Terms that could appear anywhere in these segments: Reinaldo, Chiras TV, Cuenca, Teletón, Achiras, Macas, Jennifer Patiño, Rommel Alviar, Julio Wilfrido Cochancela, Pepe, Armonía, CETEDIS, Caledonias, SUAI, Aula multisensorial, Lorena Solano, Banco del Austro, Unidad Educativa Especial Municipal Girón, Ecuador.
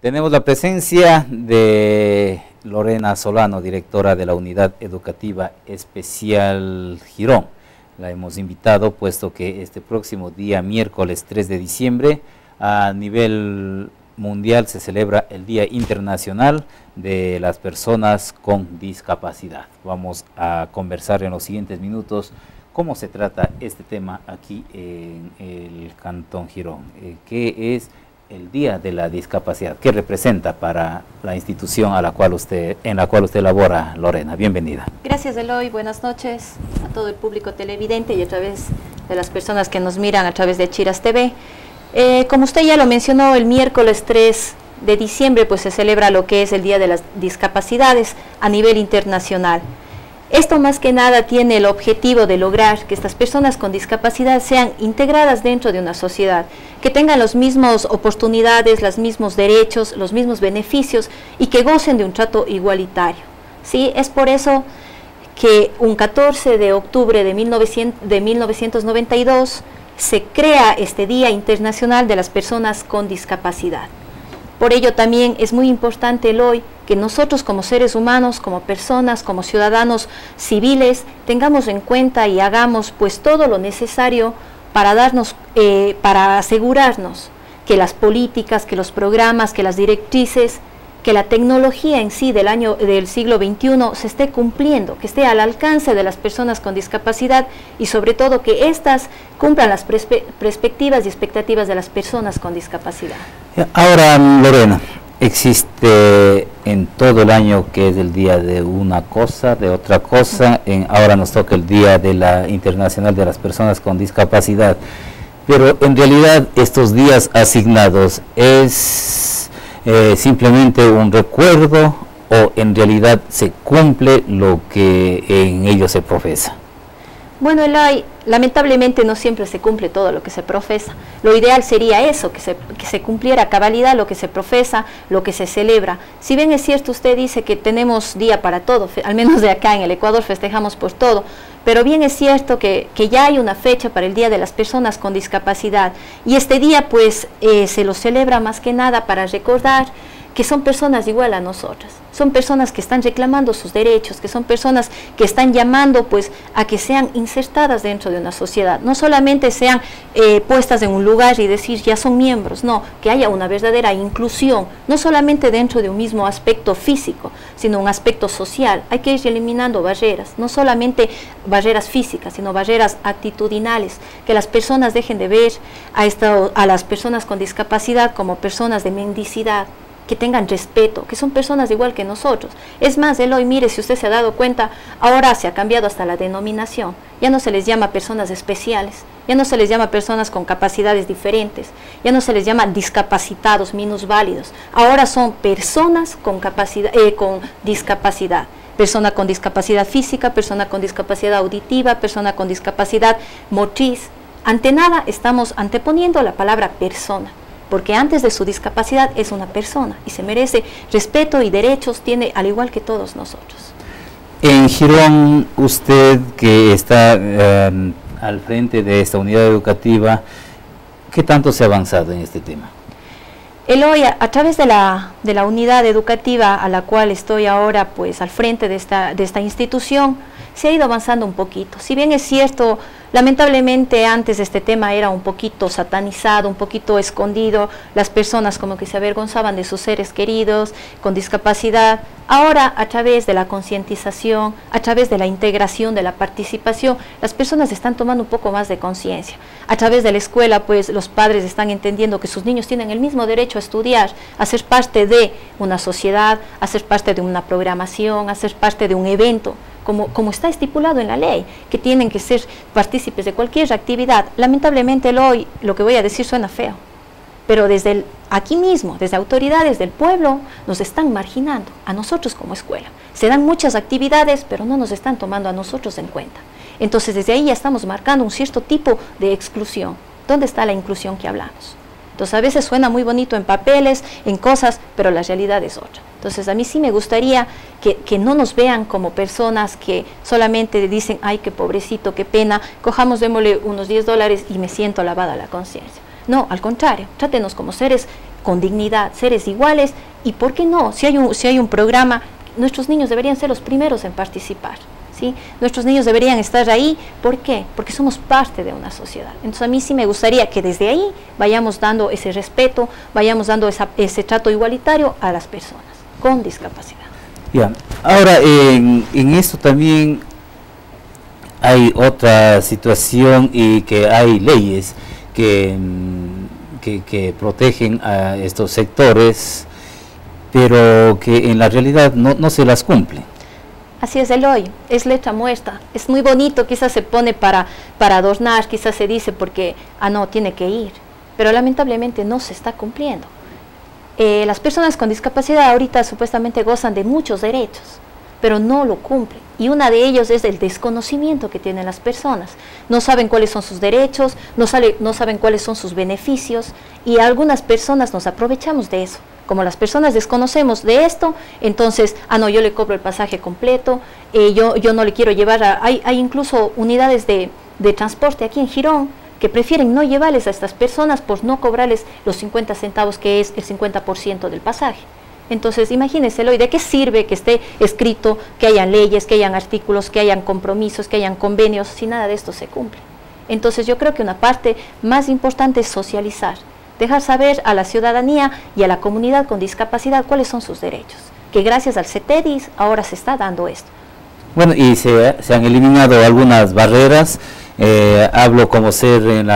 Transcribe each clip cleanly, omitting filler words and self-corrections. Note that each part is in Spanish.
Tenemos la presencia de Lorena Solano, directora de la Unidad Educativa Especial Girón. La hemos invitado puesto que este próximo día, miércoles 3 de diciembre, a nivel mundial se celebra el Día Internacional de las Personas con Discapacidad. Vamos a conversar en los siguientes minutos cómo se trata este tema aquí en el Cantón Girón, qué es el Día de la Discapacidad, ¿qué representa para la institución en la cual usted labora, Lorena? Bienvenida. Gracias, Eloy. Buenas noches a todo el público televidente y a través de las personas que nos miran a través de Chiras TV. Como usted ya lo mencionó, el miércoles 3 de diciembre pues se celebra lo que es el Día de las Discapacidades a nivel internacional. Esto más que nada tiene el objetivo de lograr que estas personas con discapacidad sean integradas dentro de una sociedad, que tengan las mismas oportunidades, los mismos derechos, los mismos beneficios y que gocen de un trato igualitario, ¿sí? Es por eso que un 14 de octubre de 1992 se crea este Día Internacional de las Personas con Discapacidad. Por ello también es muy importante el hoy que nosotros como seres humanos, como personas, como ciudadanos civiles, tengamos en cuenta y hagamos pues todo lo necesario para asegurarnos que las políticas, que los programas, que las directrices, que la tecnología en sí del siglo XXI se esté cumpliendo, que esté al alcance de las personas con discapacidad y sobre todo que éstas cumplan las perspectivas y expectativas de las personas con discapacidad. Ahora, Lorena, existe en todo el año que es el día de una cosa, de otra cosa, ahora nos toca el Día de la Internacional de las Personas con Discapacidad, pero en realidad estos días asignados es simplemente un recuerdo o en realidad se cumple lo que en ellos se profesa. Bueno, Elay, lamentablemente no siempre se cumple todo lo que se profesa. Lo ideal sería eso, que se cumpliera a cabalidad lo que se profesa, lo que se celebra. Si bien es cierto, usted dice que tenemos día para todo, al menos de acá en el Ecuador festejamos por todo, pero bien es cierto que ya hay una fecha para el Día de las Personas con Discapacidad y este día pues se lo celebra más que nada para recordar que son personas igual a nosotras, son personas que están reclamando sus derechos, que son personas que están llamando pues a que sean insertadas dentro de una sociedad, no solamente sean puestas en un lugar y decir ya son miembros, no, que haya una verdadera inclusión, no solamente dentro de un mismo aspecto físico, sino un aspecto social. Hay que ir eliminando barreras, no solamente barreras físicas, sino barreras actitudinales, que las personas dejen de ver a las personas con discapacidad como personas de mendicidad, que tengan respeto, que son personas igual que nosotros. Es más, Eloy, mire, si usted se ha dado cuenta, ahora se ha cambiado hasta la denominación. Ya no se les llama personas especiales, ya no se les llama personas con capacidades diferentes, ya no se les llama discapacitados, minusválidos. Ahora son personas con discapacidad. Persona con discapacidad física, persona con discapacidad auditiva, persona con discapacidad motriz. Ante nada estamos anteponiendo la palabra persona, porque antes de su discapacidad es una persona y se merece respeto y derechos, tiene al igual que todos nosotros. En Girón, usted que está al frente de esta unidad educativa, ¿qué tanto se ha avanzado en este tema? Eloy, a través de la unidad educativa a la cual estoy ahora pues al frente de esta institución, se ha ido avanzando un poquito. Si bien es cierto, lamentablemente antes este tema era un poquito satanizado, un poquito escondido, las personas como que se avergonzaban de sus seres queridos con discapacidad. Ahora, a través de la concientización, a través de la integración, de la participación, las personas están tomando un poco más de conciencia. A través de la escuela, pues los padres están entendiendo que sus niños tienen el mismo derecho a estudiar, a ser parte de una sociedad, a ser parte de una programación, a ser parte de un evento. Como está estipulado en la ley, que tienen que ser partícipes de cualquier actividad. Lamentablemente, hoy lo que voy a decir suena feo, pero desde aquí mismo, desde autoridades del pueblo, nos están marginando a nosotros como escuela. Se dan muchas actividades, pero no nos están tomando a nosotros en cuenta. Entonces, desde ahí ya estamos marcando un cierto tipo de exclusión. ¿Dónde está la inclusión que hablamos? Entonces, a veces suena muy bonito en papeles, en cosas, pero la realidad es otra. Entonces, a mí sí me gustaría que no nos vean como personas que solamente dicen, ay, qué pobrecito, qué pena, cojamos, démosle unos $10 y me siento lavada la conciencia. No, al contrario, trátenos como seres con dignidad, seres iguales. Y por qué no, si hay un programa, nuestros niños deberían ser los primeros en participar, ¿sí? Nuestros niños deberían estar ahí. ¿Por qué? Porque somos parte de una sociedad. Entonces a mí sí me gustaría que desde ahí vayamos dando ese respeto, vayamos dando ese trato igualitario a las personas con discapacidad. Ya. Ahora, en esto también hay otra situación, y que hay leyes que protegen a estos sectores, pero que en la realidad no se las cumple. Así es, Eloy, es letra muerta, es muy bonito, quizás se pone para adornar, quizás se dice porque, ah no, tiene que ir, pero lamentablemente no se está cumpliendo. Las personas con discapacidad ahorita supuestamente gozan de muchos derechos, pero no lo cumplen, y una de ellos es el desconocimiento que tienen las personas. No saben cuáles son sus derechos, no saben cuáles son sus beneficios, y algunas personas nos aprovechamos de eso. Como las personas desconocemos de esto, entonces, ah no, yo le cobro el pasaje completo, yo no le quiero llevar a... Hay incluso unidades de transporte aquí en Girón que prefieren no llevarles a estas personas por no cobrarles los 50 centavos, que es el 50% del pasaje. Entonces, imagínense, ¿y de qué sirve que esté escrito, que hayan leyes, que hayan artículos, que hayan compromisos, que hayan convenios, si nada de esto se cumple? Entonces, yo creo que una parte más importante es socializar, dejar saber a la ciudadanía y a la comunidad con discapacidad cuáles son sus derechos, que gracias al CETEDIS ahora se está dando esto. Bueno, y se han eliminado algunas barreras. Hablo como ser en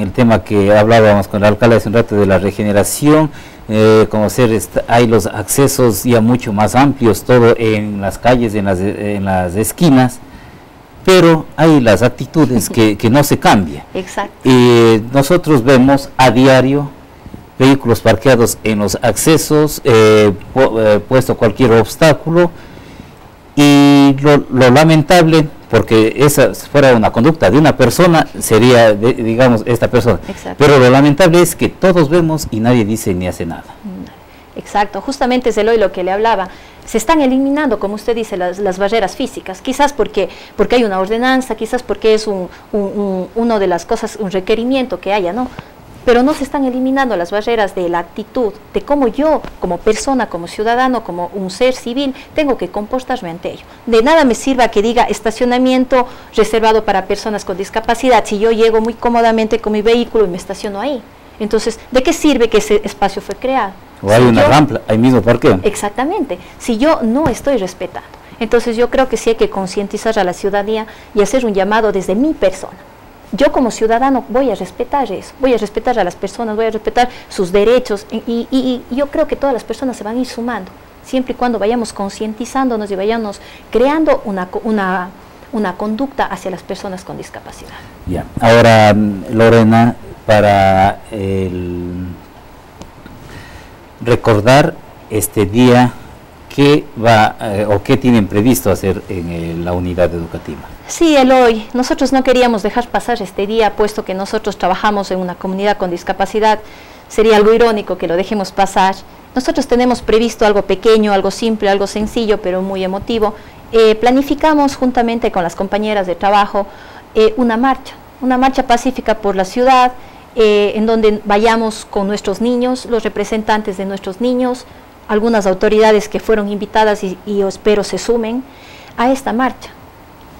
el tema que hablábamos con la alcalde hace un rato de la regeneración. Hay los accesos ya mucho más amplios, todo en las calles, en las esquinas, pero hay las actitudes que no se cambian. Exacto. Nosotros vemos a diario vehículos parqueados en los accesos, puesto cualquier obstáculo, y lo lamentable, porque esa fuera una conducta de una persona, sería, digamos, esta persona. Exacto. Pero lo lamentable es que todos vemos y nadie dice ni hace nada. Exacto, justamente es de lo que le hablaba. Se están eliminando, como usted dice, las barreras físicas, quizás porque hay una ordenanza, quizás porque es uno de las cosas, un requerimiento que haya, ¿no? Pero no se están eliminando las barreras de la actitud, de cómo yo, como persona, como ciudadano, como un ser civil, tengo que comportarme ante ello. De nada me sirva que diga estacionamiento reservado para personas con discapacidad, si yo llego muy cómodamente con mi vehículo y me estaciono ahí. Entonces, ¿de qué sirve que ese espacio fue creado? O hay una rampa, ahí mismo parqueo. Exactamente, si yo no estoy respetando. Entonces, yo creo que sí hay que concientizar a la ciudadanía y hacer un llamado desde mi persona. Yo como ciudadano voy a respetar eso, voy a respetar a las personas, voy a respetar sus derechos, y yo creo que todas las personas se van a ir sumando, siempre y cuando vayamos concientizándonos y vayamos creando una conducta hacia las personas con discapacidad. Ya. Ahora, Lorena, para recordar este día, ¿qué va o qué tienen previsto hacer en la unidad educativa? Sí, Eloy, nosotros no queríamos dejar pasar este día, puesto que nosotros trabajamos en una comunidad con discapacidad. Sería algo irónico que lo dejemos pasar. Nosotros tenemos previsto algo pequeño, algo simple, algo sencillo, pero muy emotivo. Planificamos juntamente con las compañeras de trabajo una marcha pacífica por la ciudad, en donde vayamos con nuestros niños, los representantes de nuestros niños, algunas autoridades que fueron invitadas y espero se sumen a esta marcha,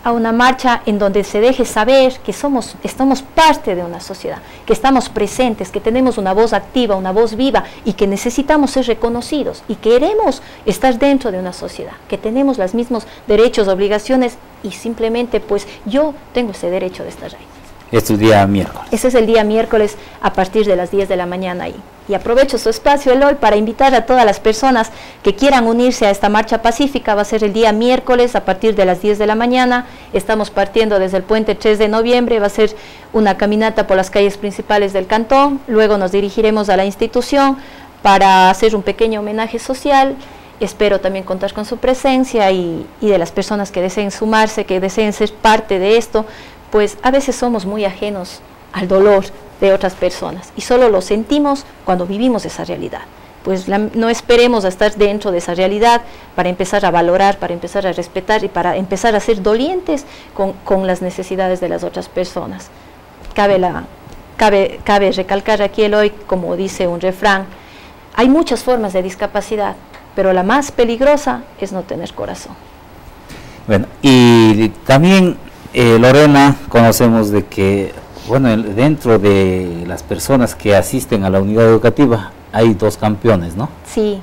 a una marcha en donde se deje saber que estamos parte de una sociedad, que estamos presentes, que tenemos una voz activa, una voz viva, y que necesitamos ser reconocidos y queremos estar dentro de una sociedad, que tenemos los mismos derechos, obligaciones, y simplemente pues yo tengo ese derecho de estar ahí. Es tu día miércoles. Ese es el día miércoles a partir de las 10 de la mañana ahí. Y aprovecho su espacio, Eloy, para invitar a todas las personas que quieran unirse a esta marcha pacífica. Va a ser el día miércoles a partir de las 10 de la mañana. Estamos partiendo desde el puente 3 de noviembre. Va a ser una caminata por las calles principales del cantón. Luego nos dirigiremos a la institución para hacer un pequeño homenaje social. Espero también contar con su presencia y de las personas que deseen sumarse, que deseen ser parte de esto. Pues a veces somos muy ajenos al dolor de otras personas y solo lo sentimos cuando vivimos esa realidad. Pues no esperemos a estar dentro de esa realidad para empezar a valorar, para empezar a respetar y para empezar a ser dolientes con las necesidades de las otras personas. Cabe la Cabe recalcar aquí el hoy, como dice un refrán, hay muchas formas de discapacidad, pero la más peligrosa es no tener corazón. Bueno, y también Lorena, conocemos de que, bueno, dentro de las personas que asisten a la unidad educativa hay dos campeones, ¿no? Sí.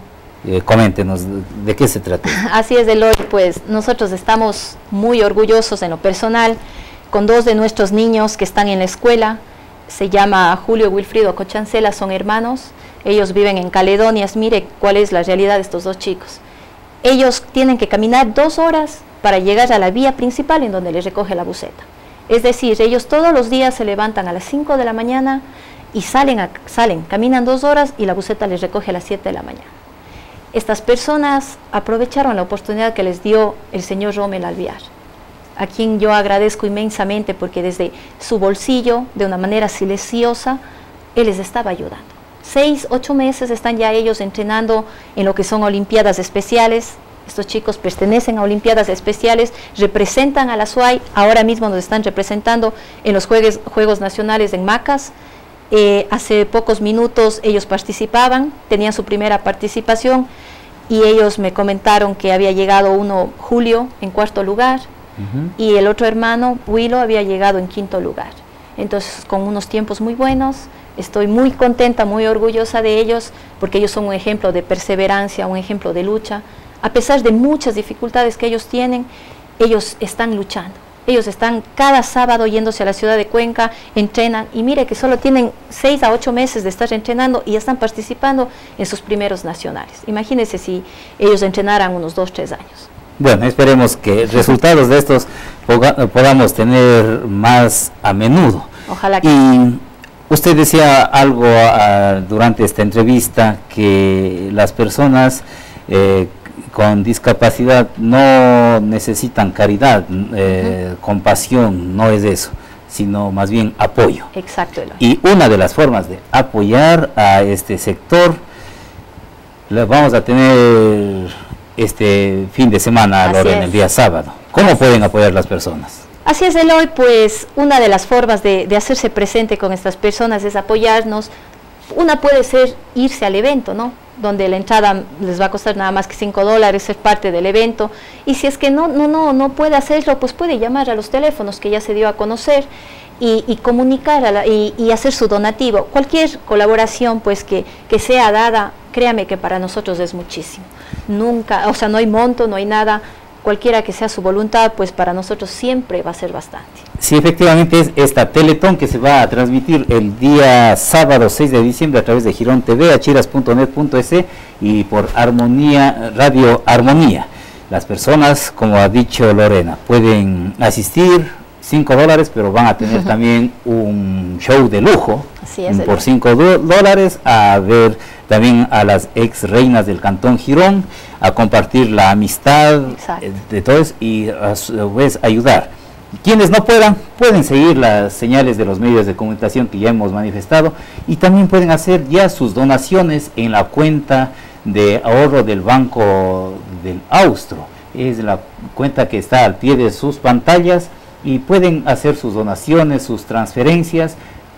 Coméntenos, ¿de qué se trata? Así es, Eloy, pues nosotros estamos muy orgullosos en lo personal con dos de nuestros niños que están en la escuela. Se llama Julio Wilfrido Cochancela, son hermanos, ellos viven en Caledonias. Mire cuál es la realidad de estos dos chicos. Ellos tienen que caminar 2 horas para llegar a la vía principal en donde les recoge la buseta. Es decir, ellos todos los días se levantan a las 5 de la mañana y salen, caminan 2 horas y la buseta les recoge a las 7 de la mañana. Estas personas aprovecharon la oportunidad que les dio el señor Rommel Alviar, a quien yo agradezco inmensamente porque desde su bolsillo, de una manera silenciosa, él les estaba ayudando. 6, 8 meses están ya ellos entrenando en lo que son olimpiadas especiales. Estos chicos pertenecen a olimpiadas especiales, representan a la SUAI, ahora mismo nos están representando en los Juegos Nacionales en Macas. Hace pocos minutos ellos participaban, tenían su primera participación y ellos me comentaron que había llegado uno, Julio, en 4.º lugar, y el otro hermano, Willo, había llegado en 5.º lugar. Entonces, con unos tiempos muy buenos, estoy muy contenta, muy orgullosa de ellos, porque ellos son un ejemplo de perseverancia, un ejemplo de lucha. A pesar de muchas dificultades que ellos tienen, ellos están luchando. Ellos están cada sábado yéndose a la ciudad de Cuenca, entrenan, y mire que solo tienen 6 a 8 meses de estar entrenando y ya están participando en sus primeros nacionales. Imagínense si ellos entrenaran unos 2, 3 años. Bueno, esperemos que resultados de estos podamos tener más a menudo. Ojalá que... Y usted decía algo durante esta entrevista, que las personas con discapacidad no necesitan caridad, compasión, no es eso, sino más bien apoyo. Exacto, Eloy. Y una de las formas de apoyar a este sector, la vamos a tener este fin de semana, Lorena, el día sábado. ¿Cómo pueden apoyar las personas? Así es, Eloy, pues una de las formas de hacerse presente con estas personas es apoyarnos. Una puede ser irse al evento, ¿no?, donde la entrada les va a costar nada más que $5, ser parte del evento. Y si es que no puede hacerlo, pues puede llamar a los teléfonos que ya se dio a conocer y comunicar y hacer su donativo. Cualquier colaboración pues que sea dada, créame que para nosotros es muchísimo. Nunca, o sea, no hay monto, no hay nada. Cualquiera que sea su voluntad, pues para nosotros siempre va a ser bastante. Sí, efectivamente es esta Teletón que se va a transmitir el día sábado 6 de diciembre a través de Girón TV, achiras.net.es y por Armonía, Radio Armonía. Las personas, como ha dicho Lorena, pueden asistir, $5, pero van a tener también un show de lujo. Así es, por $5 a ver también a las ex reinas del Cantón Girón, a compartir la amistad de todos y a su vez ayudar. Quienes no puedan, pueden seguir las señales de los medios de comunicación que ya hemos manifestado y también pueden hacer ya sus donaciones en la cuenta de ahorro del Banco del Austro. Es la cuenta que está al pie de sus pantallas y pueden hacer sus donaciones, sus transferencias.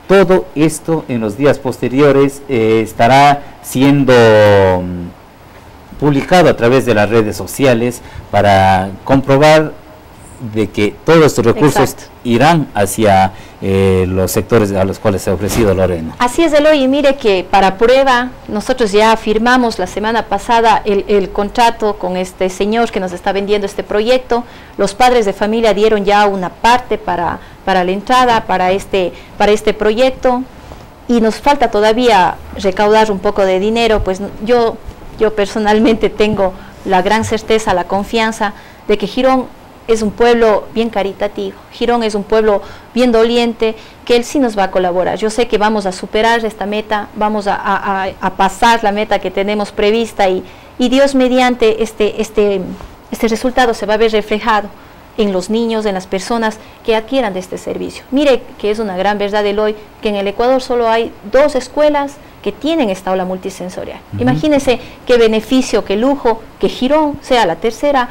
Todo esto en los días posteriores estará siendo publicado a través de las redes sociales para comprobar de que todos estos recursos irán hacia los sectores a los cuales se ha ofrecido, Lorena. Así es, Eloy, y mire que para prueba nosotros ya firmamos la semana pasada el contrato con este señor que nos está vendiendo este proyecto. Los padres de familia dieron ya una parte para la entrada, para este proyecto, y nos falta todavía recaudar un poco de dinero. Pues yo personalmente tengo la gran certeza, la confianza de que Girón es un pueblo bien caritativo, Girón es un pueblo bien doliente, que él sí nos va a colaborar. Yo sé que vamos a superar esta meta, vamos a pasar la meta que tenemos prevista y Dios mediante este resultado se va a ver reflejado en los niños, en las personas que adquieran de este servicio. Mire que es una gran verdad, Eloy, que en el Ecuador solo hay 2 escuelas que tienen esta aula multisensorial. Imagínense qué beneficio, qué lujo, que Girón sea la tercera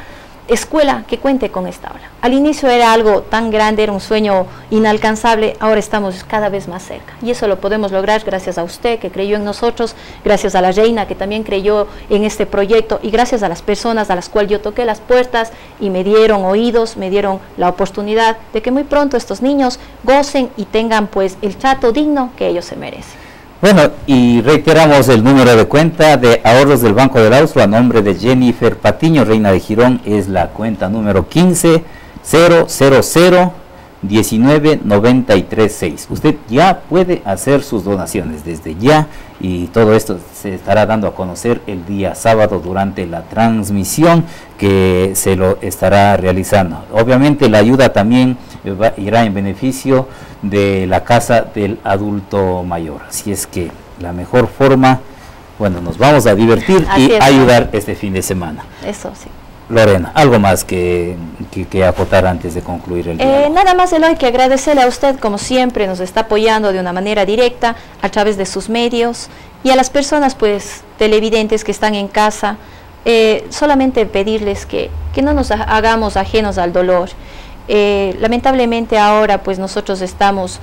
escuela que cuente con esta aula. Al inicio era algo tan grande, era un sueño inalcanzable, ahora estamos cada vez más cerca y eso lo podemos lograr gracias a usted que creyó en nosotros, gracias a la reina que también creyó en este proyecto y gracias a las personas a las cuales yo toqué las puertas y me dieron oídos, me dieron la oportunidad de que muy pronto estos niños gocen y tengan pues el trato digno que ellos se merecen. Bueno, y reiteramos el número de cuenta de ahorros del Banco del Austro a nombre de Jennifer Patiño, reina de Girón, es la cuenta número 15 000 1993 6. Usted ya puede hacer sus donaciones desde ya y todo esto se estará dando a conocer el día sábado durante la transmisión que se lo estará realizando. Obviamente la ayuda también irá en beneficio de la casa del adulto mayor, así es que la mejor forma, bueno, nos vamos a divertir así y es, ayudar este fin de semana. Eso sí. Lorena, ¿algo más que acotar antes de concluir el día? Nada más, Eloy, que agradecerle a usted, como siempre, nos está apoyando de una manera directa a través de sus medios y a las personas, pues, televidentes que están en casa, solamente pedirles que no nos hagamos ajenos al dolor. Lamentablemente ahora, pues, nosotros estamos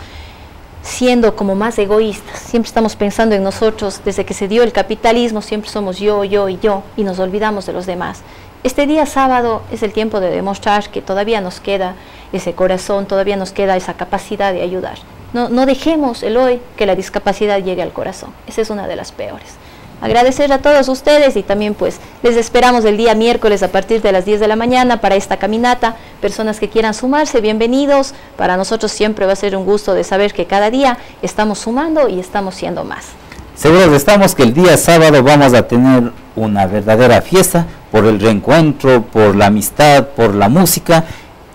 siendo como más egoístas, siempre estamos pensando en nosotros, desde que se dio el capitalismo siempre somos yo, yo y yo y nos olvidamos de los demás. Este día sábado es el tiempo de demostrar que todavía nos queda ese corazón, todavía nos queda esa capacidad de ayudar. No dejemos, Eloy, que la discapacidad llegue al corazón. Esa es una de las peores. Agradecer a todos ustedes y también pues les esperamos el día miércoles a partir de las 10 de la mañana para esta caminata. Personas que quieran sumarse, bienvenidos. Para nosotros siempre va a ser un gusto de saber que cada día estamos sumando y estamos siendo más. Seguros estamos que el día sábado vamos a tener una verdadera fiesta por el reencuentro, por la amistad, por la música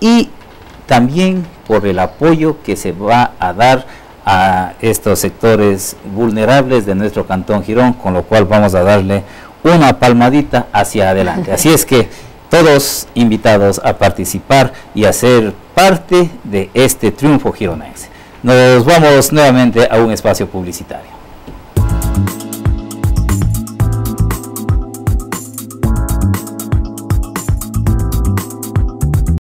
y también por el apoyo que se va a dar a estos sectores vulnerables de nuestro Cantón Girón, con lo cual vamos a darle una palmadita hacia adelante. Así es que todos invitados a participar y a ser parte de este triunfo gironense. Nos vamos nuevamente a un espacio publicitario.